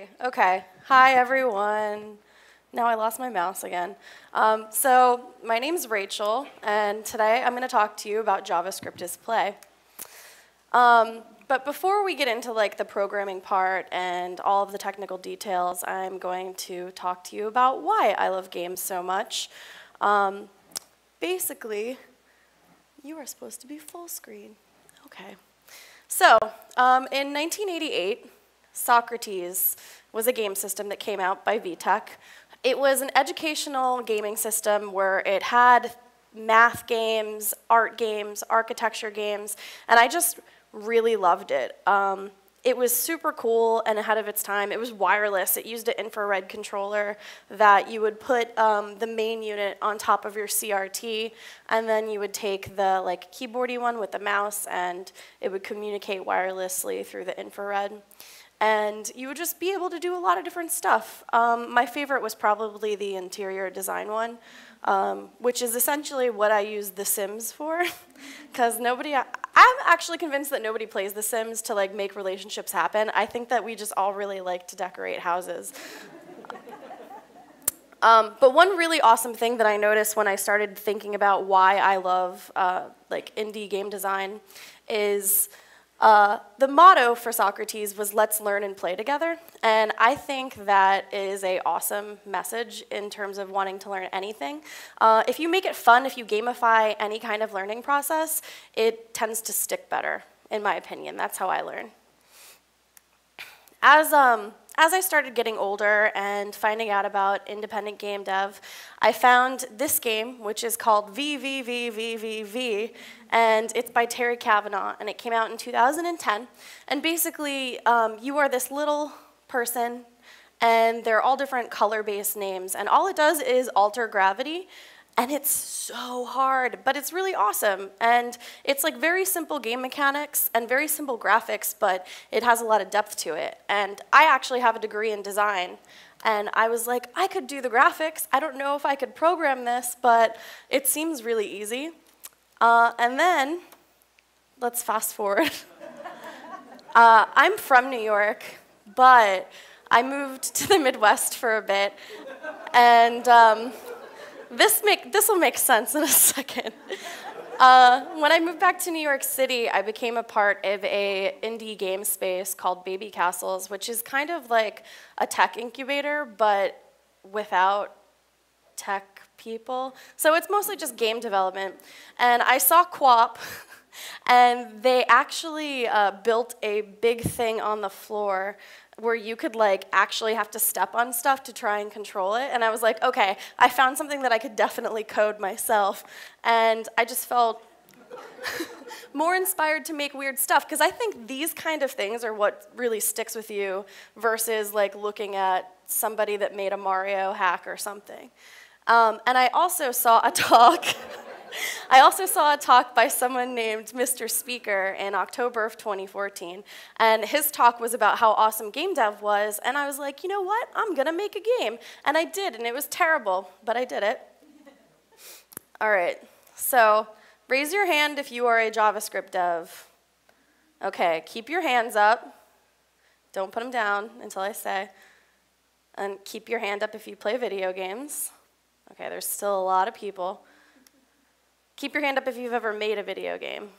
Yay, okay. Hi, everyone. Now I lost my mouse again. So my name's Rachel, and today I'm gonna talk to you about JavaScript is play. But before we get into the programming part and all of the technical details, I'm going to talk to you about why I love games so much. Basically, you are supposed to be full screen. Okay. So, in 1988, Socrates was a game system that came out by VTech. It was an educational gaming system where it had math games, art games, architecture games, and I just really loved it. It was super cool and ahead of its time. It was wireless. It used an infrared controller that you would put the main unit on top of your CRT, and then you would take the keyboardy one with the mouse, and it would communicate wirelessly through the infrared. And you would just be able to do a lot of different stuff. My favorite was probably the interior design one, which is essentially what I use The Sims for, because I'm actually convinced that nobody plays The Sims to make relationships happen. I think that we just all really like to decorate houses. But one really awesome thing that I noticed when I started thinking about why I love indie game design is the motto for Socrates was, let's learn and play together. And I think that is an awesome message in terms of wanting to learn anything. If you make it fun, if you gamify any kind of learning process, it tends to stick better, in my opinion. That's how I learn. As I started getting older and finding out about independent game dev, I found this game, which is called VVVVVV, and it's by Terry Cavanaugh, and it came out in 2010. And basically, you are this little person, and they're all different color-based names, and all it does is alter gravity. And it's so hard, but it's really awesome. And it's very simple game mechanics and very simple graphics, but it has a lot of depth to it. And I actually have a degree in design. And I was like, I could do the graphics. I don't know if I could program this, but it seems really easy. And then, let's fast forward. I'm from New York, but I moved to the Midwest for a bit. And This will make sense in a second. When I moved back to New York City, I became a part of an indie game space called Baby Castles, which is kind of like a tech incubator, but without tech people. So it's mostly just game development. And I saw QWOP, and they actually built a big thing on the floor where you could actually have to step on stuff to try and control it. And I was like, okay, I found something that I could definitely code myself. And I just felt more inspired to make weird stuff, because I think these kind of things are what really sticks with you versus looking at somebody that made a Mario hack or something. And I also saw a talk. I also saw a talk by someone named Mr. Speaker in October of 2014, and his talk was about how awesome game dev was, and I was like, you know what, I'm gonna make a game, and I did, and it was terrible, but I did it. All right, so raise your hand if you are a JavaScript dev. Okay, keep your hands up. Don't put them down until I say, and keep your hand up if you play video games. Okay, there's still a lot of people. Keep your hand up if you've ever made a video game.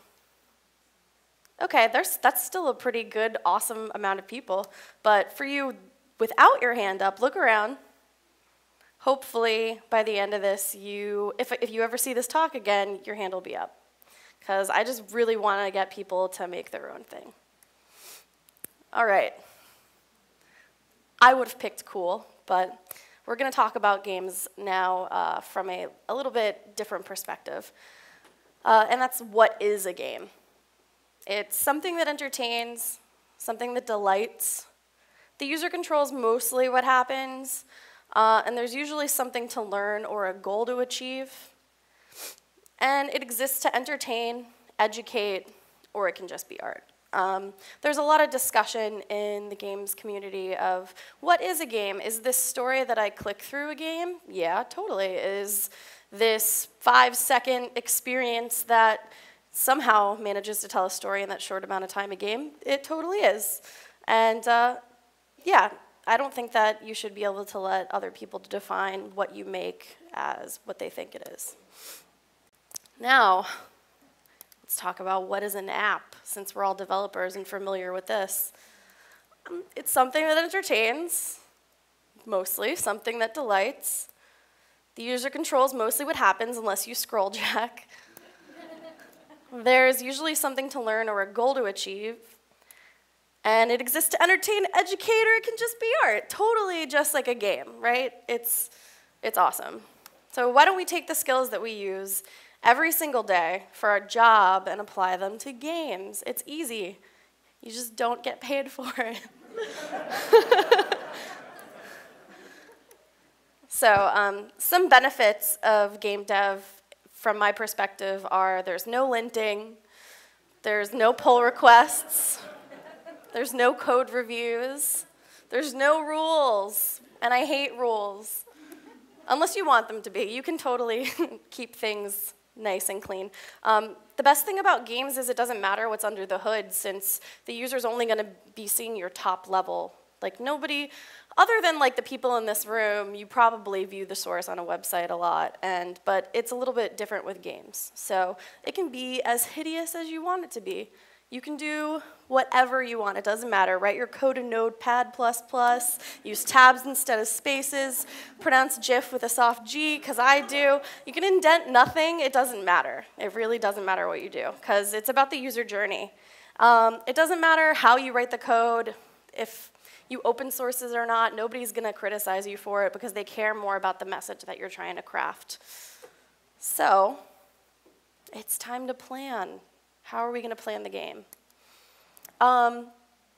Okay, that's still a pretty good, awesome amount of people. But for you, without your hand up, look around. Hopefully, by the end of this, if you ever see this talk again, your hand will be up. Because I just really want to get people to make their own thing. All right. I would have picked cool, but we're going to talk about games now from a little bit different perspective. And that's, what is a game? It's something that entertains, something that delights. The user controls mostly what happens, and there's usually something to learn or a goal to achieve. And it exists to entertain, educate, or it can just be art. There's a lot of discussion in the games community of, what is a game? Is this story that I click through a game? Yeah, totally. Is this 5-second experience that somehow manages to tell a story in that short amount of time a game? It totally is. And yeah, I don't think that you should be able to let other people define what you make as what they think it is. Now, let's talk about what is an app, since we're all developers and familiar with this. It's something that entertains, mostly, something that delights. The user controls mostly what happens unless you scroll jack. There's usually something to learn or a goal to achieve. And it exists to entertain, educate, or it can just be art. Totally just like a game, right? It's awesome. So why don't we take the skills that we use every single day for our job and apply them to games? It's easy. You just don't get paid for it. So some benefits of game dev from my perspective are there's no linting, there's no pull requests, there's no code reviews, there's no rules, and I hate rules. Unless you want them to be. You can totally keep things nice and clean. The best thing about games is it doesn't matter what's under the hood, since the user's only going to be seeing your top level. Like, nobody, other than like the people in this room, you probably view the source on a website a lot, but it's a little bit different with games. So it can be as hideous as you want it to be. You can do whatever you want, it doesn't matter. Write your code in Notepad++, use tabs instead of spaces, pronounce GIF with a soft G, because I do. You can indent nothing, it doesn't matter. It really doesn't matter what you do, because it's about the user journey. It doesn't matter how you write the code, if you open source it or not, nobody's gonna criticize you for it, because they care more about the message that you're trying to craft. So, it's time to plan. How are we going to plan the game?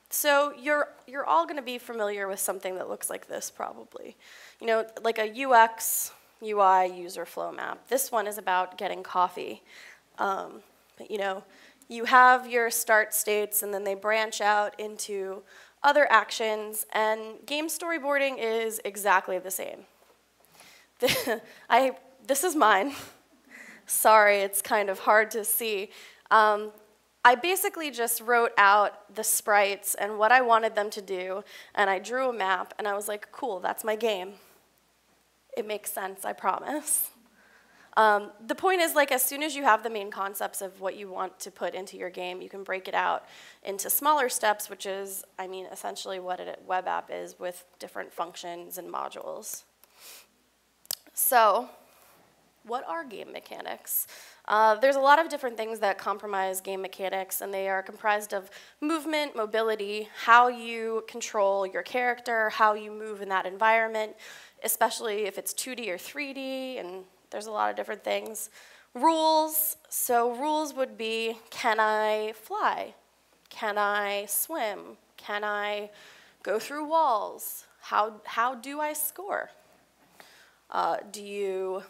So you're all going to be familiar with something that looks like this, probably. You know, like a UX, UI user flow map. This one is about getting coffee. You know, you have your start states, and then they branch out into other actions. And game storyboarding is exactly the same. This is mine. Sorry, it's kind of hard to see. I basically just wrote out the sprites and what I wanted them to do, and I drew a map, and I was like, cool, that's my game. It makes sense, I promise. The point is, like, as soon as you have the main concepts of what you want to put into your game, you can break it out into smaller steps, which is, I mean, essentially what a web app is with different functions and modules. So, what are game mechanics? There's a lot of different things that comprise game mechanics, and they are comprised of movement, mobility, how you control your character, how you move in that environment, especially if it's 2D or 3D, and there's a lot of different things. Rules, so rules would be, can I fly? Can I swim? Can I go through walls? How do I score? Do you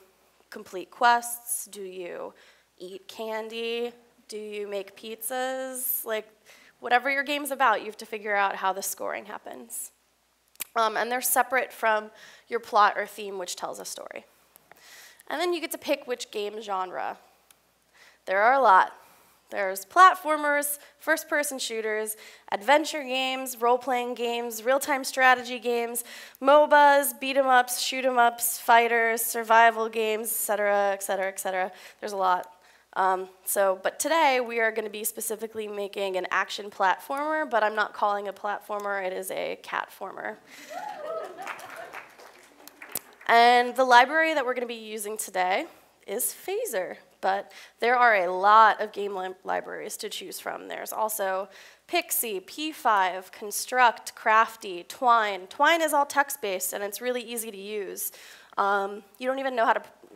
complete quests? Do you eat candy? Do you make pizzas? Like, whatever your game's about, you have to figure out how the scoring happens. And they're separate from your plot or theme, which tells a story. And then you get to pick which game genre. There are a lot. There's platformers, first-person shooters, adventure games, role-playing games, real-time strategy games, MOBAs, beat-em-ups, shoot-em-ups, fighters, survival games, et cetera, et cetera, et cetera. There's a lot. But today, we are going to be specifically making an action platformer, but I'm not calling it a platformer. It is a catformer. And the library that we're going to be using today is Phaser. But there are a lot of game libraries to choose from. There's also Pixi, P5, Construct, Crafty, Twine. Twine is all text-based, and it's really easy to use. You don't even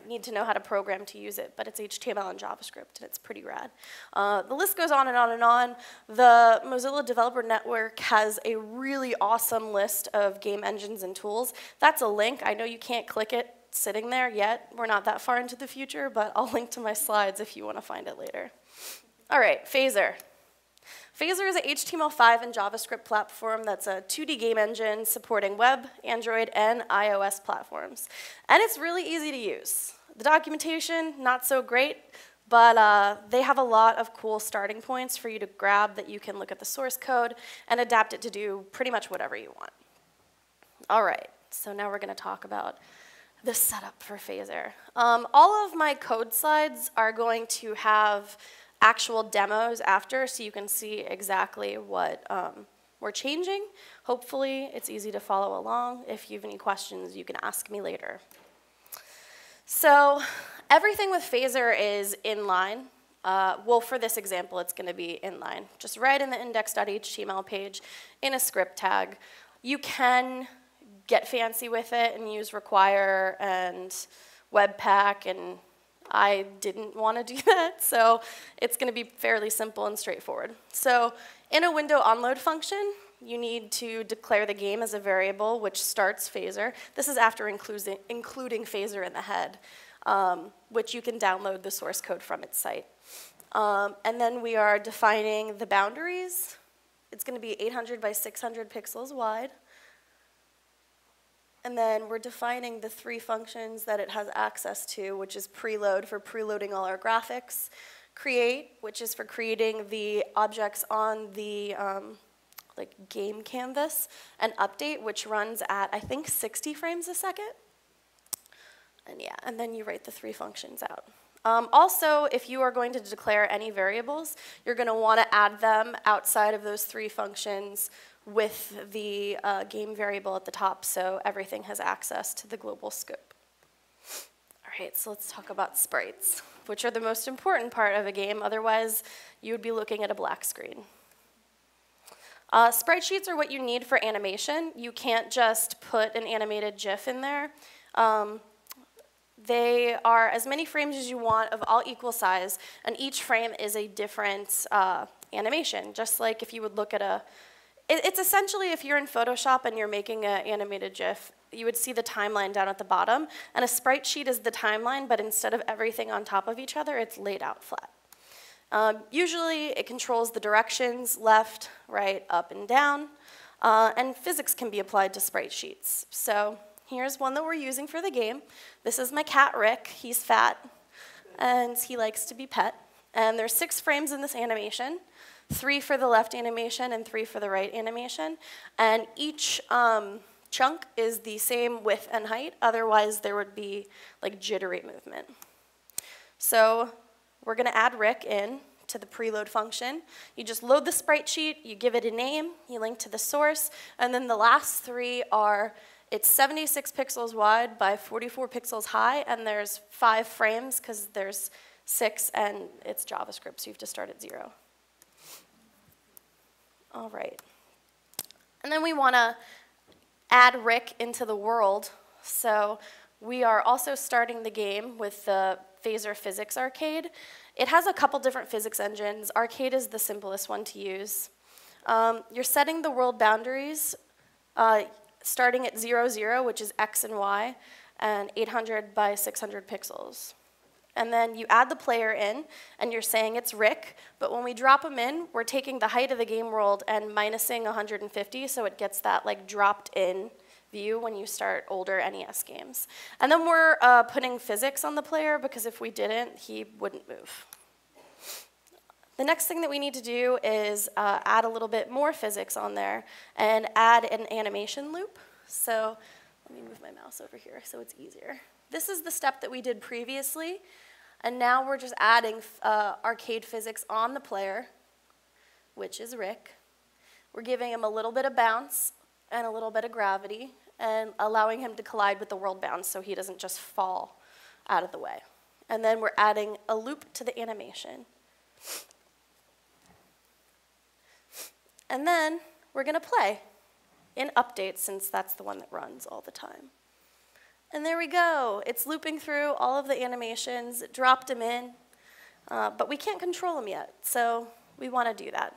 need to know how to program to use it, but it's HTML and JavaScript, and it's pretty rad. The list goes on and on and on. The Mozilla Developer Network has a really awesome list of game engines and tools. That's a link. I know you can't click it sitting there yet. We're not that far into the future, but I'll link to my slides if you want to find it later. All right, Phaser. Phaser is an HTML5 and JavaScript platform that's a 2D game engine supporting web, Android, and iOS platforms. And it's really easy to use. The documentation, not so great, but they have a lot of cool starting points for you to grab that you can look at the source code and adapt it to do pretty much whatever you want. All right, so now we're going to talk about the setup for Phaser. All of my code slides are going to have actual demos after, so you can see exactly what we're changing. Hopefully, it's easy to follow along. If you have any questions, you can ask me later. So everything with Phaser is inline. Well, for this example, it's going to be inline. Just right in the index.html page in a script tag. You can get fancy with it and use require and webpack, and I didn't want to do that, so it's going to be fairly simple and straightforward. So in a window onload function, you need to declare the game as a variable, which starts Phaser. This is after including Phaser in the head, which you can download the source code from its site. And then we are defining the boundaries. It's going to be 800 by 600 pixels wide. And then we're defining the three functions that it has access to, which is preload for preloading all our graphics, create, which is for creating the objects on the like game canvas, and update, which runs at, I think, 60 frames a second. And yeah, and then you write the three functions out. Also, if you are going to declare any variables, you're going to want to add them outside of those three functions with the game variable at the top, so everything has access to the global scope. All right, so let's talk about sprites, which are the most important part of a game. Otherwise, you would be looking at a black screen. Sprite sheets are what you need for animation. You can't just put an animated GIF in there. They are as many frames as you want of all equal size, and each frame is a different animation, just like if you would look at a... It's essentially if you're in Photoshop and you're making an animated GIF, you would see the timeline down at the bottom, and a sprite sheet is the timeline, but instead of everything on top of each other, it's laid out flat. Usually, it controls the directions, left, right, up, and down, and physics can be applied to sprite sheets. So here's one that we're using for the game. This is my cat, Rick. He's fat, and he likes to be pet. And there's 6 frames in this animation, 3 for the left animation and 3 for the right animation. And each chunk is the same width and height. Otherwise, there would be like jittery movement. So we're going to add Rick in to the preload function. You just load the sprite sheet, you give it a name, you link to the source, and then the last 3 are, it's 76 pixels wide by 44 pixels high, and there's 5 frames because there's 6 and it's JavaScript, so you have to start at 0. All right. And then we want to add Rick into the world, so we are also starting the game with the Phaser Physics Arcade. It has a couple different physics engines. Arcade is the simplest one to use. You're setting the world boundaries, starting at 0, 0, which is X and Y, and 800 by 600 pixels. And then you add the player in, and you're saying it's Rick, but when we drop him in, we're taking the height of the game world and minusing 150, so it gets that like dropped in view when you start older NES games. And then we're putting physics on the player, because if we didn't, he wouldn't move. The next thing that we need to do is add a little bit more physics on there and add an animation loop. So let me move my mouse over here so it's easier. This is the step that we did previously, and now we're just adding arcade physics on the player, which is Rick. We're giving him a little bit of bounce and a little bit of gravity, and allowing him to collide with the world bounds so he doesn't just fall out of the way. And then we're adding a loop to the animation. And then we're going to play in updates, since that's the one that runs all the time. And there we go. It's looping through all of the animations. It dropped him in, but we can't control him yet, so we want to do that.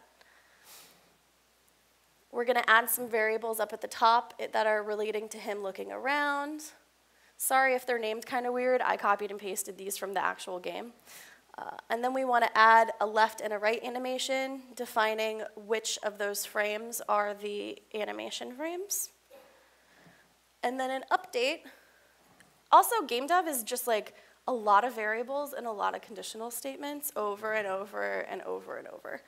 We're going to add some variables up at the top that are relating to him looking around. Sorry if they're named kind of weird. I copied and pasted these from the actual game. And then we want to add a left and a right animation, defining which of those frames are the animation frames. And then an update. Also, game dev is just like a lot of variables and a lot of conditional statements over and over and over and over.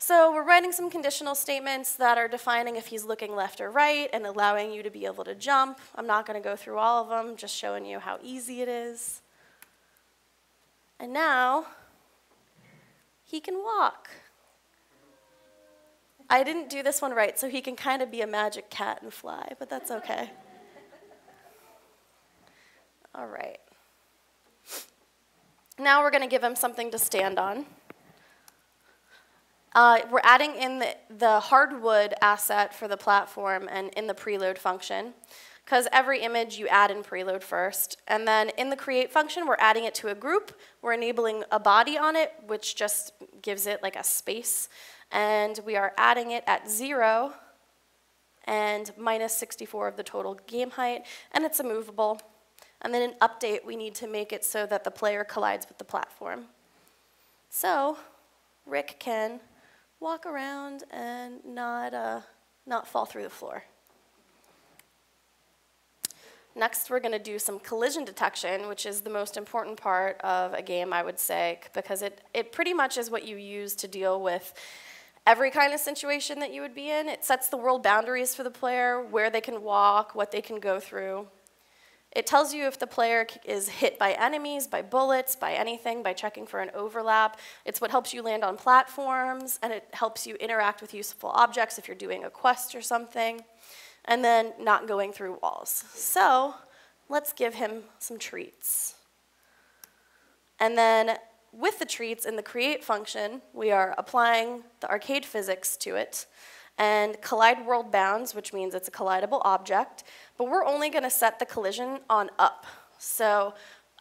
So we're writing some conditional statements that are defining if he's looking left or right and allowing you to be able to jump. I'm not going to go through all of them, just showing you how easy it is. And now, he can walk. I didn't do this one right, so he can kind of be a magic cat and fly, but that's okay. All right. Now we're going to give him something to stand on. We're adding in the hardwood asset for the platform and in the preload function, because every image you add in preload first. And then in the create function, we're adding it to a group. We're enabling a body on it, which just gives it like a space. And we are adding it at 0 and minus 64 of the total game height. And it's a movable. And then in update, we need to make it so that the player collides with the platform. So Rick can walk around and not fall through the floor. Next, we're going to do some collision detection, which is the most important part of a game, I would say, because it pretty much is what you use to deal with every kind of situation that you would be in. It sets the world boundaries for the player, where they can walk, what they can go through. It tells you if the player is hit by enemies, by bullets, by anything, by checking for an overlap. It's what helps you land on platforms, and it helps you interact with useful objects if you're doing a quest or something, and then not going through walls. So let's give him some treats. And then with the treats in the create function, we are applying the arcade physics to it, and collide world bounds, which means it's a collidable object, but we're only going to set the collision on up. So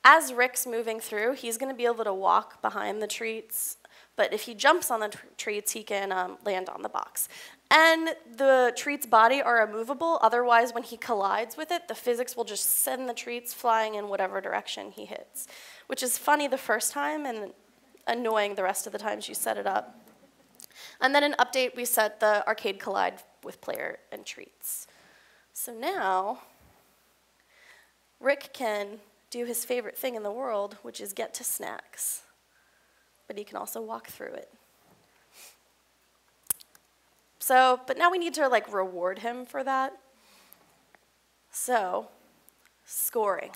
as Rick's moving through, he's going to be able to walk behind the treats, but if he jumps on the treats, he can land on the box. And the treat's body are immovable, otherwise when he collides with it, the physics will just send the treats flying in whatever direction he hits, which is funny the first time and annoying the rest of the times you set it up. And then in update, we set the arcade collide with player and treats. So now, Rick can do his favorite thing in the world, which is get to snacks. But he can also walk through it. So, but now we need to like reward him for that. So, scoring.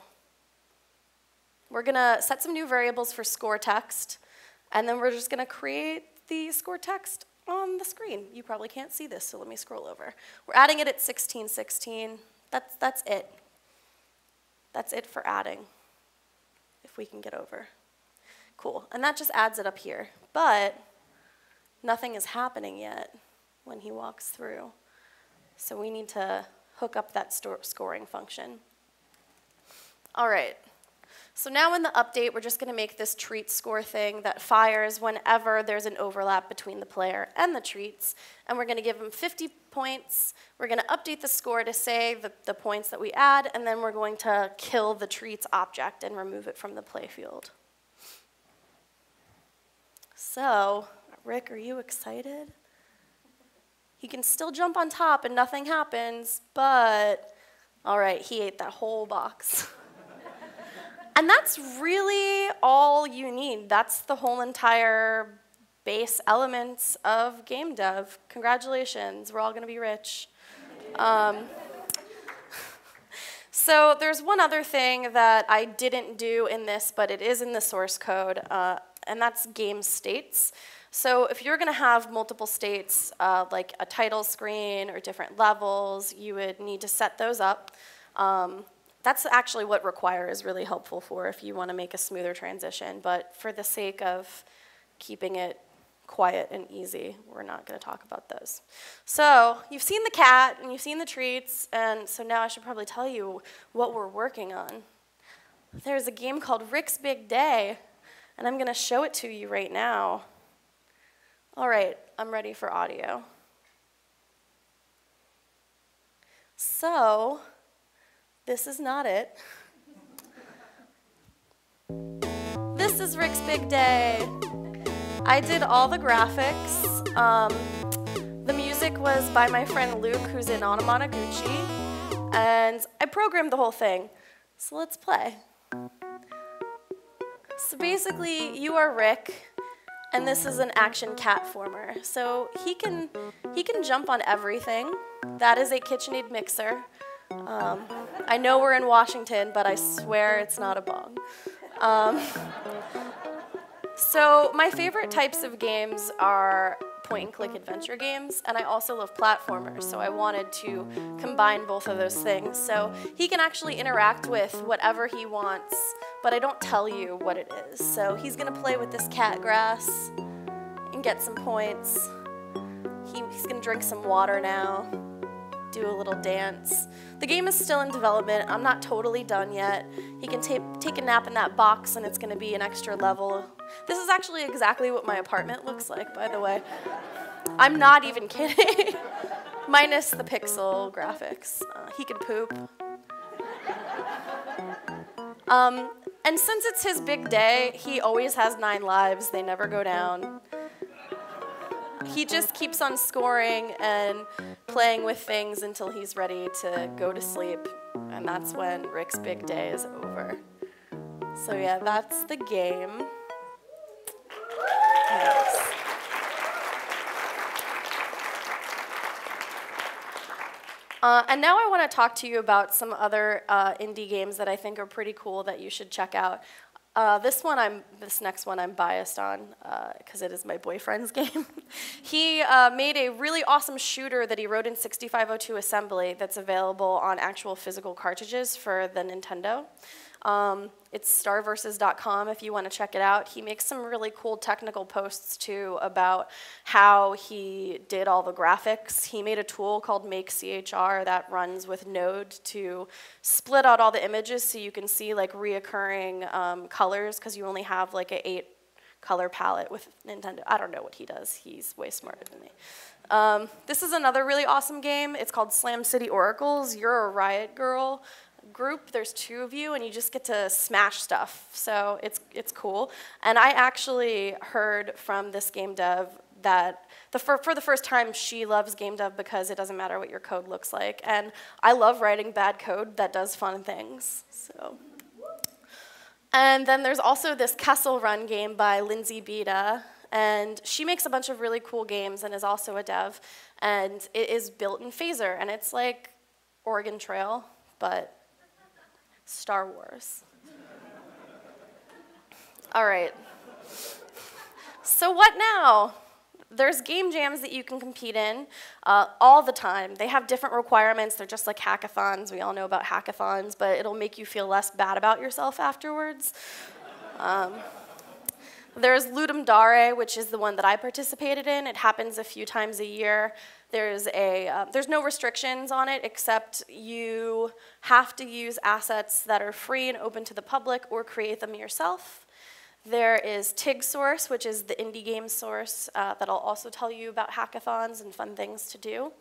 We're gonna set some new variables for score text, and then we're just gonna create the score text on the screen. You probably can't see this, so let me scroll over. We're adding it at 16:16. That's it. That's it for adding, if we can get over. Cool, and that just adds it up here. But nothing is happening yet when he walks through. So we need to hook up that scoring function. All right. So now in the update, we're just going to make this treat score thing that fires whenever there's an overlap between the player and the treats. And we're going to give him 50 points. We're going to update the score to say the points that we add. And then we're going to kill the treats object and remove it from the playfield. So Rick, are you excited? He can still jump on top and nothing happens, but all right, he ate that whole box. And that's really all you need. That's the whole entire base elements of game dev. Congratulations, we're all going to be rich. So there's one other thing that I didn't do in this, but it is in the source code, and that's game states. So if you're going to have multiple states, like a title screen or different levels, you would need to set those up. That's actually what require is really helpful for if you want to make a smoother transition. But for the sake of keeping it quiet and easy, we're not going to talk about those. So you've seen the cat, and you've seen the treats. And so now I should probably tell you what we're working on. There's a game called Rick's Big Day. And I'm going to show it to you right now. All right, I'm ready for audio. So this is not it. This is Rick's Big Day. I did all the graphics. The music was by my friend Luke, who's in Onomatoguchi. And I programmed the whole thing. So let's play. So basically, you are Rick, And this is an action cat former. So he can jump on everything. That is a KitchenAid mixer. I know we're in Washington, but I swear it's not a bong. So my favorite types of games are point-and-click adventure games, and I also love platformers, so I wanted to combine both of those things. So he can actually interact with whatever he wants, but I don't tell you what it is. So he's going to play with this cat grass and get some points. He's going to drink some water now, do a little dance. The game is still in development. I'm not totally done yet. He can take a nap in that box, and it's going to be an extra level. This is actually exactly what my apartment looks like, by the way. I'm not even kidding. Minus the pixel graphics. He can poop. And since it's his big day, he always has 9 lives. They never go down. He just keeps on scoring and playing with things until he's ready to go to sleep. And that's when Rick's Big Day is over. So yeah, that's the game. Yes. And now I want to talk to you about some other indie games that I think are pretty cool that you should check out. This next one I'm biased on because it is my boyfriend's game. He made a really awesome shooter that he wrote in 6502 assembly that's available on actual physical cartridges for the Nintendo. It's starversus.com if you want to check it out. He makes some really cool technical posts too about how he did all the graphics. He made a tool called MakeCHR that runs with Node to split out all the images so you can see like reoccurring colors, because you only have like an 8-color palette with Nintendo. I don't know what he does. He's way smarter than me. This is another really awesome game. It's called Slam City Oracles. You're a riot girl group. There's 2 of you, and you just get to smash stuff. So it's cool. And I actually heard from this game dev that for the first time she loves game dev because it doesn't matter what your code looks like. And I love writing bad code that does fun things. So. And then there's also this Castle Run game by Lindsay Bita. And she makes a bunch of really cool games and is also a dev. And it is built in Phaser. And it's like Oregon Trail, but Star Wars. All right. So what now? There's game jams that you can compete in all the time. They have different requirements. They're just like hackathons. We all know about hackathons, but it'll make you feel less bad about yourself afterwards. There's Ludum Dare, which is the one that I participated in. It happens a few times a year. There's no restrictions on it, except you have to use assets that are free and open to the public or create them yourself. There is TIG Source, which is the indie game source that I'll also tell you about hackathons and fun things to do.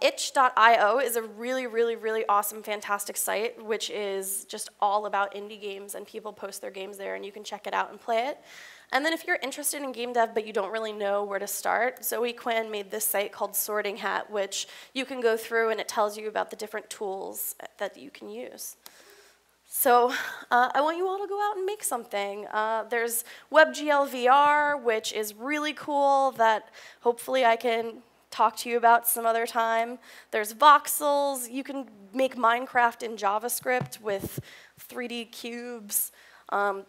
Itch.io is a really, really, really awesome, fantastic site, which is just all about indie games, and people post their games there, and you can check it out and play it. And then if you're interested in game dev but you don't really know where to start, Zoe Quinn made this site called Sorting Hat, which you can go through and it tells you about the different tools that you can use. So I want you all to go out and make something. There's WebGL VR, which is really cool that hopefully I can talk to you about some other time. There's voxels. You can make Minecraft in JavaScript with 3D cubes.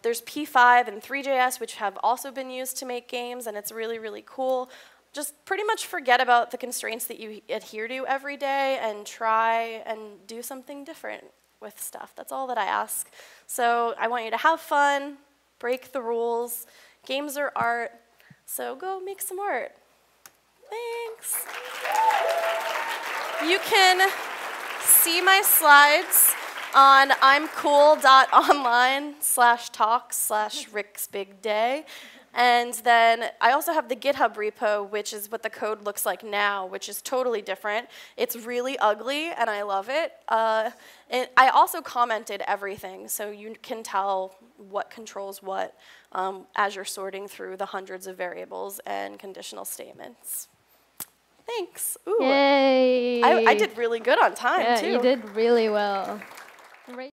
There's P5 and 3JS, which have also been used to make games, and it's really, really cool. Just pretty much forget about the constraints that you adhere to every day and try and do something different with stuff. That's all that I ask. So I want you to have fun, break the rules. Games are art, so go make some art. Thanks. You can see my slides on imcool.online/talks/Rick's Big Day. And then I also have the GitHub repo, which is what the code looks like now, which is totally different. It's really ugly, and I love it. I also commented everything, so you can tell what controls what as you're sorting through the hundreds of variables and conditional statements. Thanks. Ooh. Yay. I did really good on time, too. Yeah, you did really well. Right.